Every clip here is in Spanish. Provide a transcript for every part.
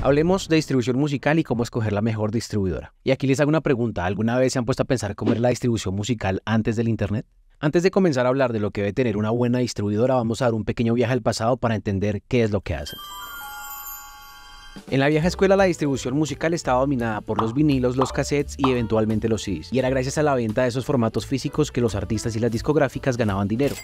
Hablemos de distribución musical y cómo escoger la mejor distribuidora. Y aquí les hago una pregunta, ¿alguna vez se han puesto a pensar cómo era la distribución musical antes del internet? Antes de comenzar a hablar de lo que debe tener una buena distribuidora, vamos a dar un pequeño viaje al pasado para entender qué es lo que hacen. En la vieja escuela la distribución musical estaba dominada por los vinilos, los cassettes y eventualmente los CDs, y era gracias a la venta de esos formatos físicos que los artistas y las discográficas ganaban dinero,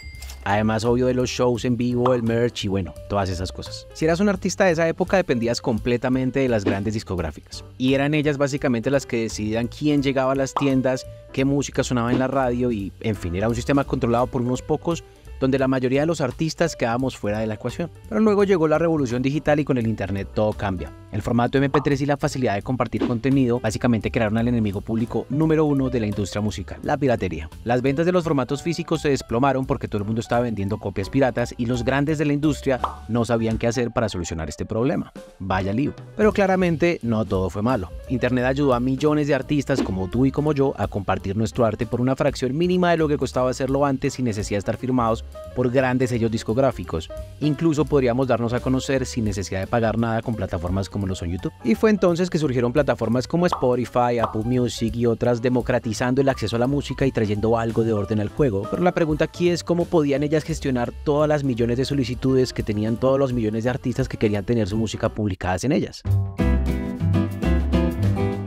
además obvio de los shows en vivo, el merch y bueno, todas esas cosas. Si eras un artista de esa época dependías completamente de las grandes discográficas, y eran ellas básicamente las que decidían quién llegaba a las tiendas, qué música sonaba en la radio y en fin, era un sistema controlado por unos pocos donde la mayoría de los artistas quedábamos fuera de la ecuación. Pero luego llegó la revolución digital y con el internet todo cambia. El formato MP3 y la facilidad de compartir contenido básicamente crearon al enemigo público número uno de la industria musical, la piratería. Las ventas de los formatos físicos se desplomaron porque todo el mundo estaba vendiendo copias piratas y los grandes de la industria no sabían qué hacer para solucionar este problema. Vaya lío. Pero claramente no todo fue malo. Internet ayudó a millones de artistas como tú y como yo a compartir nuestro arte por una fracción mínima de lo que costaba hacerlo antes sin necesidad de estar firmados por grandes sellos discográficos. Incluso podríamos darnos a conocer sin necesidad de pagar nada con plataformas como lo son YouTube. Y fue entonces que surgieron plataformas como Spotify, Apple Music y otras, democratizando el acceso a la música y trayendo algo de orden al juego. Pero la pregunta aquí es cómo podían ellas gestionar todas las millones de solicitudes que tenían todos los millones de artistas que querían tener su música publicada en ellas.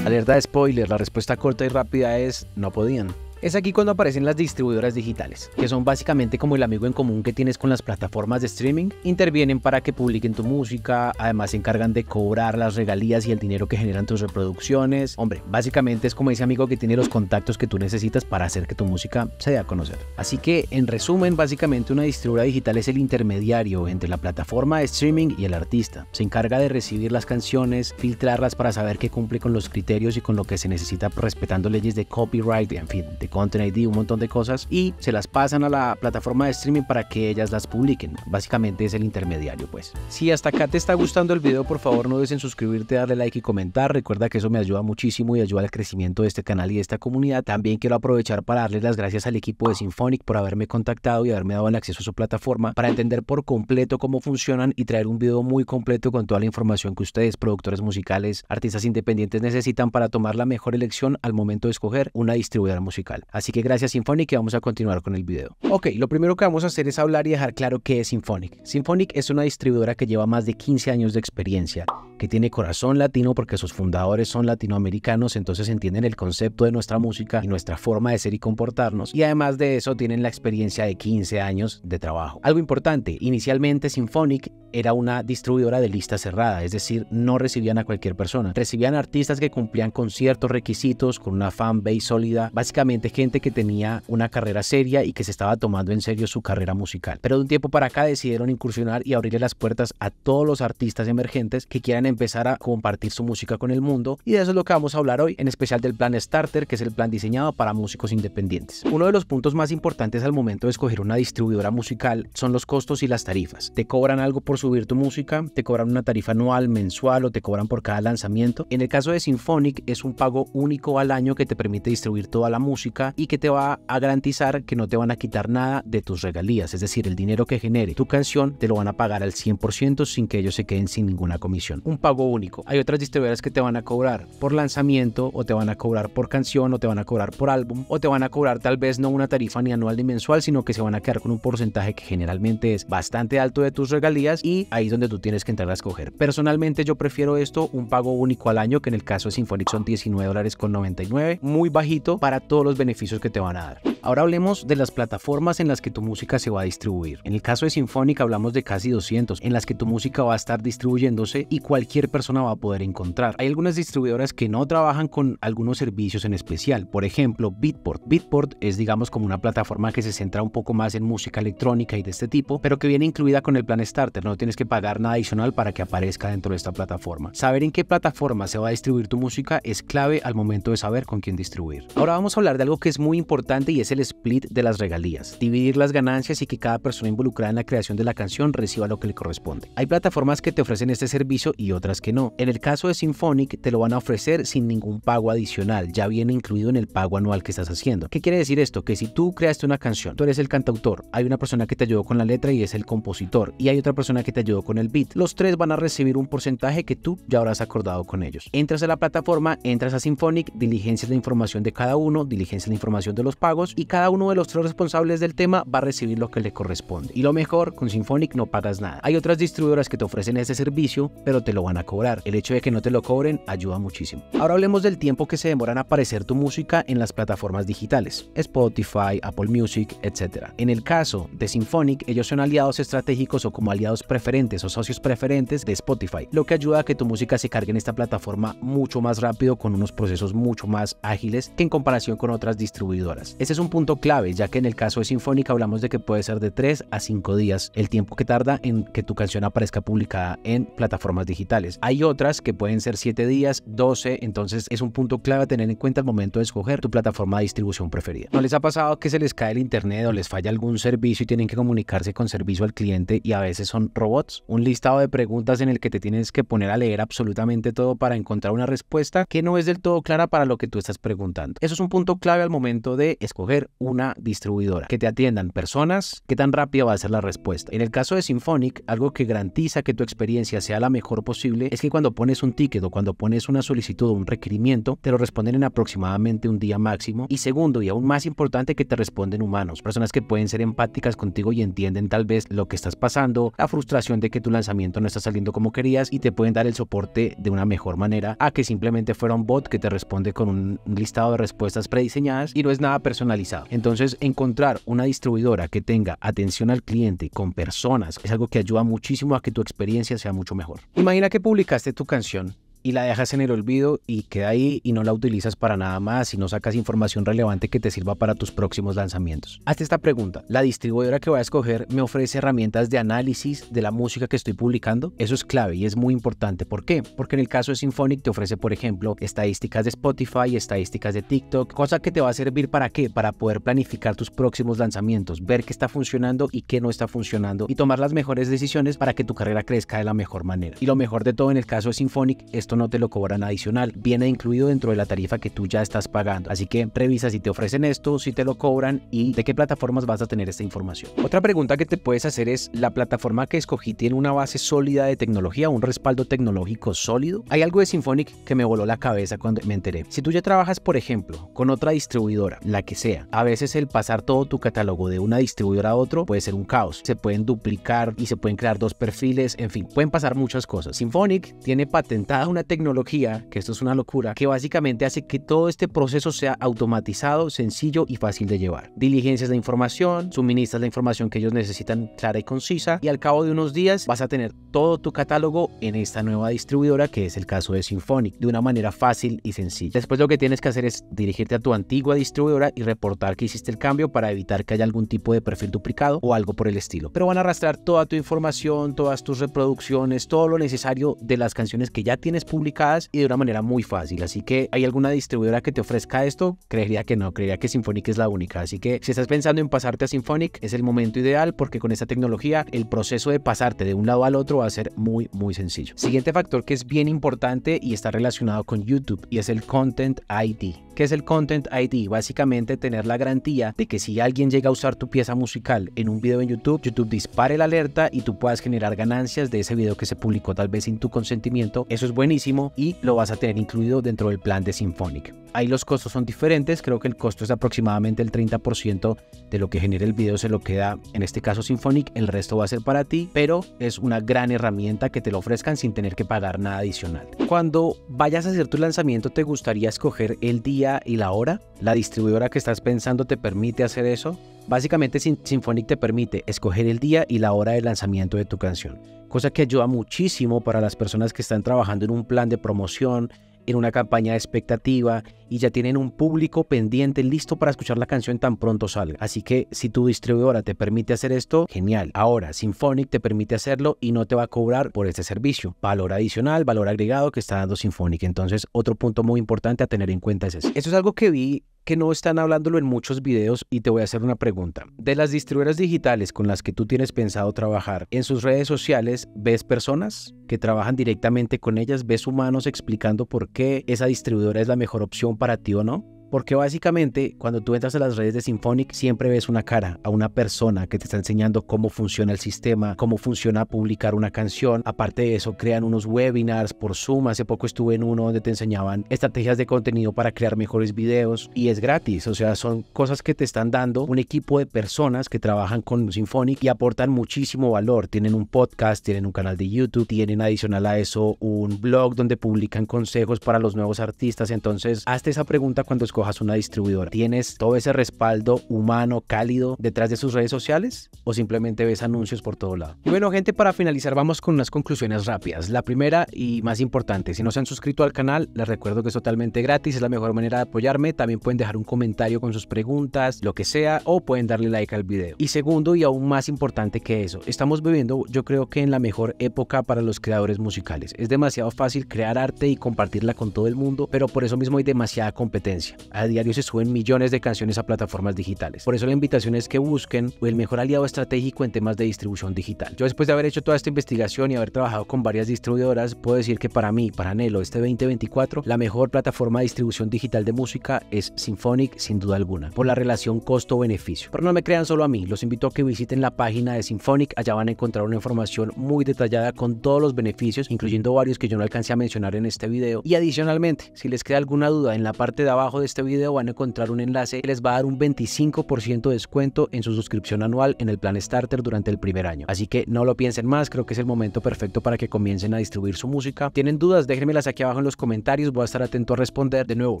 Alerta de spoiler, la respuesta corta y rápida es no podían. Es aquí cuando aparecen las distribuidoras digitales, que son básicamente como el amigo en común que tienes con las plataformas de streaming. Intervienen para que publiquen tu música, además se encargan de cobrar las regalías y el dinero que generan tus reproducciones. Hombre, básicamente es como ese amigo que tiene los contactos que tú necesitas para hacer que tu música se dé a conocer. Así que, en resumen, básicamente una distribuidora digital es el intermediario entre la plataforma de streaming y el artista. Se encarga de recibir las canciones, filtrarlas para saber que cumple con los criterios y con lo que se necesita respetando leyes de copyright, en fin, de Content ID, un montón de cosas, y se las pasan a la plataforma de streaming para que ellas las publiquen. Básicamente es el intermediario, pues. Si hasta acá te está gustando el video, por favor no dudes en suscribirte, darle like y comentar. Recuerda que eso me ayuda muchísimo y ayuda al crecimiento de este canal y de esta comunidad. También quiero aprovechar para darle las gracias al equipo de Symphonic por haberme contactado y haberme dado el acceso a su plataforma para entender por completo cómo funcionan y traer un video muy completo con toda la información que ustedes, productores musicales, artistas independientes, necesitan para tomar la mejor elección al momento de escoger una distribuidora musical. Así que gracias Symphonic y vamos a continuar con el video. Ok, lo primero que vamos a hacer es hablar y dejar claro qué es Symphonic. Symphonic es una distribuidora que lleva más de 15 años de experiencia, que tiene corazón latino porque sus fundadores son latinoamericanos, entonces entienden el concepto de nuestra música y nuestra forma de ser y comportarnos, y además de eso tienen la experiencia de 15 años de trabajo. Algo importante, inicialmente Symphonic era una distribuidora de lista cerrada, es decir, no recibían a cualquier persona, recibían artistas que cumplían con ciertos requisitos, con una fan base sólida, básicamente gente que tenía una carrera seria y que se estaba tomando en serio su carrera musical. Pero de un tiempo para acá decidieron incursionar y abrirle las puertas a todos los artistas emergentes que quieran empezar a compartir su música con el mundo, y de eso es lo que vamos a hablar hoy, en especial del plan Starter, que es el plan diseñado para músicos independientes. Uno de los puntos más importantes al momento de escoger una distribuidora musical son los costos y las tarifas. Te cobran algo por subir tu música, te cobran una tarifa anual, mensual o te cobran por cada lanzamiento. En el caso de Symphonic es un pago único al año que te permite distribuir toda la música y que te va a garantizar que no te van a quitar nada de tus regalías, es decir, el dinero que genere tu canción te lo van a pagar al 100% sin que ellos se queden sin ninguna comisión. Un pago único. Hay otras distribuidoras que te van a cobrar por lanzamiento o te van a cobrar por canción o te van a cobrar por álbum o te van a cobrar tal vez no una tarifa ni anual ni mensual, sino que se van a quedar con un porcentaje que generalmente es bastante alto de tus regalías, y ahí es donde tú tienes que entrar a escoger. Personalmente yo prefiero esto, un pago único al año, que en el caso de Symphonic son $19.99, muy bajito para todos los beneficios que te van a dar. Ahora hablemos de las plataformas en las que tu música se va a distribuir. En el caso de Symphonic hablamos de casi 200 en las que tu música va a estar distribuyéndose y cualquier persona va a poder encontrar. Hay algunas distribuidoras que no trabajan con algunos servicios en especial, por ejemplo Beatport. Beatport es digamos como una plataforma que se centra un poco más en música electrónica y de este tipo, pero que viene incluida con el plan Starter, no tienes que pagar nada adicional para que aparezca dentro de esta plataforma. Saber en qué plataforma se va a distribuir tu música es clave al momento de saber con quién distribuir. Ahora vamos a hablar de algo que es muy importante y es el split de las regalías, dividir las ganancias y que cada persona involucrada en la creación de la canción reciba lo que le corresponde. Hay plataformas que te ofrecen este servicio y otras que no. En el caso de Symphonic te lo van a ofrecer sin ningún pago adicional, ya viene incluido en el pago anual que estás haciendo. ¿Qué quiere decir esto? Que si tú creaste una canción, tú eres el cantautor, hay una persona que te ayudó con la letra y es el compositor, y hay otra persona que te ayudó con el beat. Los tres van a recibir un porcentaje que tú ya habrás acordado con ellos. Entras a la plataforma, entras a Symphonic, diligencias la información de cada uno, diligencias la información de los pagos y cada uno de los tres responsables del tema va a recibir lo que le corresponde. Y lo mejor, con Symphonic no pagas nada. Hay otras distribuidoras que te ofrecen este servicio, pero te lo van a cobrar. El hecho de que no te lo cobren ayuda muchísimo. Ahora hablemos del tiempo que se demora en aparecer tu música en las plataformas digitales, Spotify, Apple Music, etc. En el caso de Symphonic, ellos son aliados estratégicos o como aliados preferentes o socios preferentes de Spotify, lo que ayuda a que tu música se cargue en esta plataforma mucho más rápido con unos procesos mucho más ágiles que en comparación con otras distribuidoras. Este es un punto clave, ya que en el caso de Symphonic hablamos de que puede ser de 3 a 5 días el tiempo que tarda en que tu canción aparezca publicada en plataformas digitales. Hay otras que pueden ser 7 días, 12, entonces es un punto clave a tener en cuenta al momento de escoger tu plataforma de distribución preferida. ¿No les ha pasado que se les cae el internet o les falla algún servicio y tienen que comunicarse con servicio al cliente y a veces son robots? Un listado de preguntas en el que te tienes que poner a leer absolutamente todo para encontrar una respuesta que no es del todo clara para lo que tú estás preguntando. Eso es un punto clave al momento de escoger una distribuidora. Que te atiendan personas, qué tan rápida va a ser la respuesta. En el caso de Symphonic, algo que garantiza que tu experiencia sea la mejor posible es que cuando pones un ticket o cuando pones una solicitud o un requerimiento, te lo responden en aproximadamente un día máximo. Y segundo, y aún más importante, que te responden humanos, personas que pueden ser empáticas contigo y entienden tal vez lo que estás pasando, la frustración de que tu lanzamiento no está saliendo como querías y te pueden dar el soporte de una mejor manera a que simplemente fuera un bot que te responde con un listado de respuestas prediseñadas y no es nada personalizado. Entonces, encontrar una distribuidora que tenga atención al cliente con personas es algo que ayuda muchísimo a que tu experiencia sea mucho mejor. Imagina que publicaste tu canción y la dejas en el olvido y queda ahí y no la utilizas para nada más y no sacas información relevante que te sirva para tus próximos lanzamientos. Hazte esta pregunta: ¿la distribuidora que voy a escoger me ofrece herramientas de análisis de la música que estoy publicando? Eso es clave y es muy importante. ¿Por qué? Porque en el caso de Symphonic te ofrece, por ejemplo, estadísticas de Spotify, estadísticas de TikTok, cosa que te va a servir ¿para qué? Para poder planificar tus próximos lanzamientos, ver qué está funcionando y qué no está funcionando y tomar las mejores decisiones para que tu carrera crezca de la mejor manera. Y lo mejor de todo en el caso de Symphonic, esto no te lo cobran adicional, viene incluido dentro de la tarifa que tú ya estás pagando. Así que revisa si te ofrecen esto, si te lo cobran y de qué plataformas vas a tener esta información. Otra pregunta que te puedes hacer es: ¿la plataforma que escogí tiene una base sólida de tecnología, un respaldo tecnológico sólido? Hay algo de Symphonic que me voló la cabeza cuando me enteré. Si tú ya trabajas, por ejemplo, con otra distribuidora, la que sea, a veces el pasar todo tu catálogo de una distribuidora a otro puede ser un caos. Se pueden duplicar y se pueden crear dos perfiles, en fin, pueden pasar muchas cosas. Symphonic tiene patentada una tecnología, que esto es una locura, que básicamente hace que todo este proceso sea automatizado, sencillo y fácil de llevar. Diligencias la información, suministras la información que ellos necesitan clara y concisa y al cabo de unos días vas a tener todo tu catálogo en esta nueva distribuidora, que es el caso de Symphonic, de una manera fácil y sencilla. Después lo que tienes que hacer es dirigirte a tu antigua distribuidora y reportar que hiciste el cambio para evitar que haya algún tipo de perfil duplicado o algo por el estilo. Pero van a arrastrar toda tu información, todas tus reproducciones, todo lo necesario de las canciones que ya tienes publicadas y de una manera muy fácil. Así que, ¿hay alguna distribuidora que te ofrezca esto? Creería que no, creería que Symphonic es la única. Así que si estás pensando en pasarte a Symphonic, es el momento ideal porque con esta tecnología el proceso de pasarte de un lado al otro va a ser muy muy sencillo. Siguiente factor que es bien importante y está relacionado con YouTube y es el Content ID. ¿Qué es el Content ID? Básicamente tener la garantía de que si alguien llega a usar tu pieza musical en un video en YouTube, YouTube dispare la alerta y tú puedas generar ganancias de ese video que se publicó tal vez sin tu consentimiento. Eso es buenísimo y lo vas a tener incluido dentro del plan de Symphonic. Ahí los costos son diferentes, creo que el costo es aproximadamente el 30% de lo que genera el video se lo queda, en este caso Symphonic, el resto va a ser para ti, pero es una gran herramienta que te lo ofrezcan sin tener que pagar nada adicional. Cuando vayas a hacer tu lanzamiento, ¿te gustaría escoger el día y la hora? ¿La distribuidora que estás pensando te permite hacer eso? Básicamente Symphonic te permite escoger el día y la hora de lanzamiento de tu canción, cosa que ayuda muchísimo para las personas que están trabajando en un plan de promoción, en una campaña de expectativa y ya tienen un público pendiente listo para escuchar la canción tan pronto salga. Así que si tu distribuidora te permite hacer esto, genial. Ahora, Symphonic te permite hacerlo y no te va a cobrar por este servicio. Valor adicional, valor agregado que está dando Symphonic. Entonces, otro punto muy importante a tener en cuenta es eso. Eso es algo que vi que no están hablándolo en muchos videos y te voy a hacer una pregunta. De las distribuidoras digitales con las que tú tienes pensado trabajar, en sus redes sociales, ¿ves personas que trabajan directamente con ellas? ¿Ves humanos explicando por qué esa distribuidora es la mejor opción para ti o no? Porque básicamente cuando tú entras a las redes de Symphonic siempre ves una cara, a una persona que te está enseñando cómo funciona el sistema, cómo funciona publicar una canción. Aparte de eso, crean unos webinars por Zoom. Hace poco estuve en uno donde te enseñaban estrategias de contenido para crear mejores videos y es gratis. O sea, son cosas que te están dando un equipo de personas que trabajan con Symphonic y aportan muchísimo valor. Tienen un podcast, tienen un canal de YouTube, tienen adicional a eso un blog donde publican consejos para los nuevos artistas. Entonces, hazte esa pregunta cuando escoges una distribuidora. ¿Tienes todo ese respaldo humano, cálido, detrás de sus redes sociales? ¿O simplemente ves anuncios por todo lado? Y bueno, gente, para finalizar vamos con unas conclusiones rápidas. La primera y más importante, si no se han suscrito al canal, les recuerdo que es totalmente gratis, es la mejor manera de apoyarme. También pueden dejar un comentario con sus preguntas, lo que sea, o pueden darle like al video. Y segundo, y aún más importante que eso, estamos viviendo, yo creo que en la mejor época para los creadores musicales. Es demasiado fácil crear arte y compartirla con todo el mundo, pero por eso mismo hay demasiada competencia. A diario se suben millones de canciones a plataformas digitales. Por eso la invitación es que busquen el mejor aliado estratégico en temas de distribución digital. Yo, después de haber hecho toda esta investigación y haber trabajado con varias distribuidoras, puedo decir que para mí, para Nelo, este 2024, la mejor plataforma de distribución digital de música es Symphonic, sin duda alguna, por la relación costo-beneficio. Pero no me crean solo a mí, los invito a que visiten la página de Symphonic. Allá van a encontrar una información muy detallada con todos los beneficios, incluyendo varios que yo no alcancé a mencionar en este video. Y adicionalmente, si les queda alguna duda, en la parte de abajo de este video van a encontrar un enlace que les va a dar un 25% de descuento en su suscripción anual en el plan Starter durante el primer año. Así que no lo piensen más, creo que es el momento perfecto para que comiencen a distribuir su música. ¿Tienen dudas? Déjenmelas aquí abajo en los comentarios, voy a estar atento a responder. De nuevo,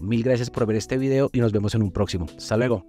mil gracias por ver este video y nos vemos en un próximo. Hasta luego.